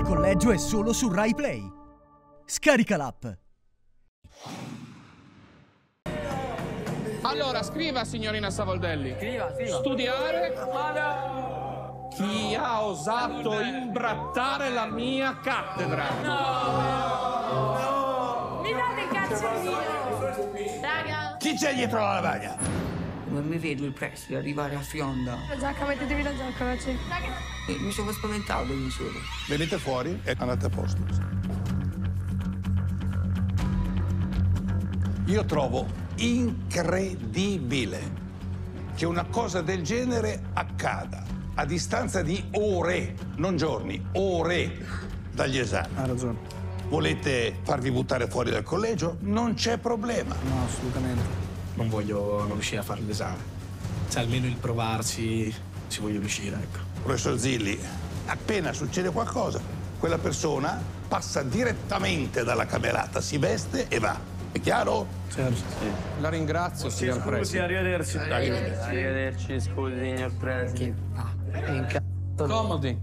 il collegio è solo su RaiPlay. Scarica l'app. Allora, scriva, signorina Savoldelli. Scriva. Studiare. Chi ha osato imbrattare la mia cattedra? No! Mi date il calzolino! Raga! Chi c'è dietro la lavagna? Non mi vedo il prezzo di arrivare a Fionda. La giacca, mettetevi la giacca, ragazzi. Mi sono spaventato, mi sono. Venite fuori e andate a posto. Io trovo incredibile che una cosa del genere accada a distanza di ore, non giorni, ore dagli esami. Ha ragione. Volete farvi buttare fuori dal collegio? Non c'è problema. No, assolutamente. Non voglio non riuscire a fare l'esame. Cioè, almeno il provarci ci voglio riuscire, ecco. Professor Zilli, appena succede qualcosa, quella persona passa direttamente dalla camerata, si veste e va. È chiaro? Certo. Sì. La ringrazio, signor Presidente. Arrivederci. Arrivederci, scusi, signor Presidente. Comodi.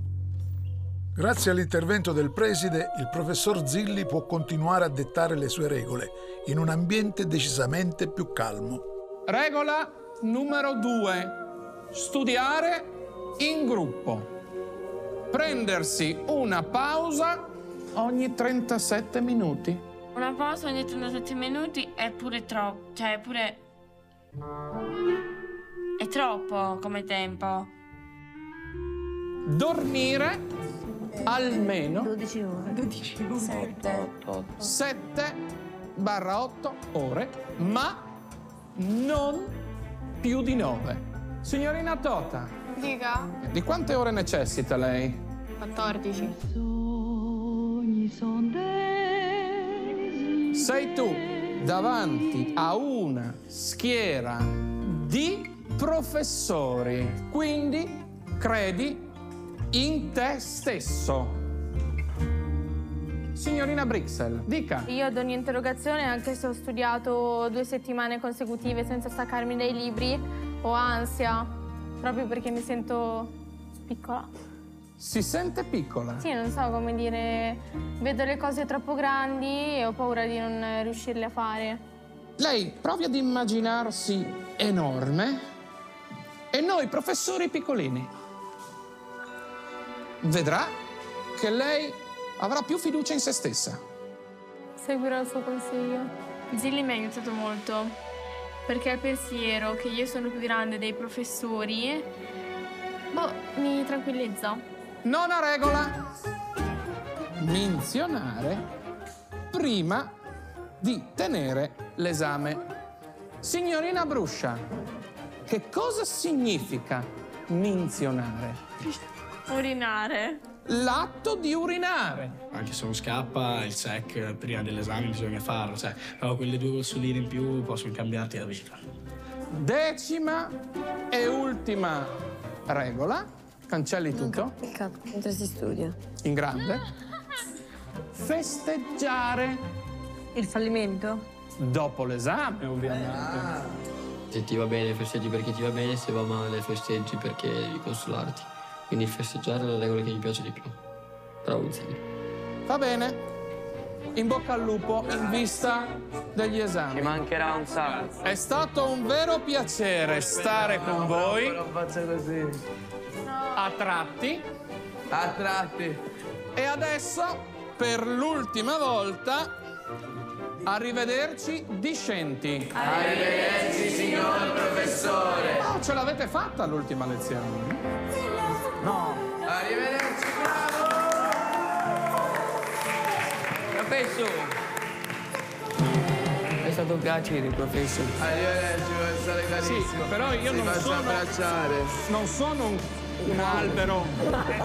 Grazie all'intervento del preside, il professor Zilli può continuare a dettare le sue regole in un ambiente decisamente più calmo. Regola numero 2. Studiare in gruppo. Prendersi una pausa ogni 37 minuti. Una pausa ogni 37 minuti è pure troppo. Cioè, è pure... è troppo come tempo. Dormire almeno 12 ore. 7/8 ore, ma non più di 9. Signorina Tota. Dica. Di quante ore necessita lei? 14. Sei tu davanti a una schiera di professori, quindi credi in te stesso. Signorina Brixel, dica. Io ad ogni interrogazione, anche se ho studiato 2 settimane consecutive senza staccarmi dai libri, ho ansia, proprio perché mi sento piccola. Si sente piccola? Sì, non so come dire, vedo le cose troppo grandi e ho paura di non riuscirle a fare. Lei provi ad immaginarsi enorme e noi professori piccolini. Vedrà che lei avrà più fiducia in se stessa. Seguirò il suo consiglio. Zilli mi ha aiutato molto, perché al pensiero che io sono più grande dei professori, boh, mi tranquillizzo. Nona regola. Menzionare prima di tenere l'esame. Signorina Bruscia, che cosa significa menzionare? Urinare. L'atto di urinare. Anche se non scappa, il check prima dell'esame bisogna farlo, cioè, però quelle 2 grossoline in più possono cambiarti la vita. 10ª e ultima regola. Cancelli tutto. Mentre si studia. In grande. Festeggiare. Il fallimento? Dopo l'esame, ovviamente. Se ti va bene festeggi perché ti va bene, se va male festeggi perché devi consolarti. Quindi festeggiare è la regola che mi piace di più. Bravo Zilli. Va bene. In bocca al lupo in vista degli esami. Ci mancherà un sacco. È stato un vero piacere stare con voi. Non faccio così. A tratti. A tratti. E adesso, per l'ultima volta, arrivederci discenti. Arrivederci, signor professore. No, ce l'avete fatta l'ultima lezione. No. Arrivederci, bravo! Professore! È stato un piacere, professore. Arrivederci, professore, carissimo. Sì, però io non sono un albero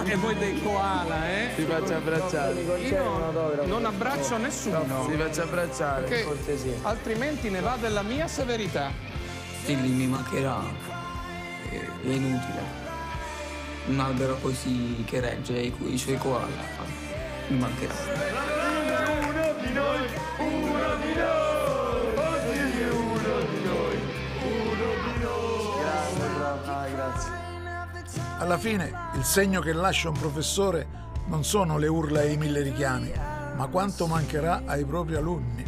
e voi dei koala, eh? Si faccia abbracciare. Io non abbraccio nessuno. No. Si faccia abbracciare, perché cortesia. Altrimenti ne va della mia severità. Zilli mi mancherà. È inutile. Un albero così che regge i suoi koala. Mi mancherà. Uno di noi, uno di noi, oggi uno di noi, uno di noi. Grazie, grazie. Alla fine, il segno che lascia un professore Non sono le urla e i mille richiami, ma quanto mancherà ai propri alunni.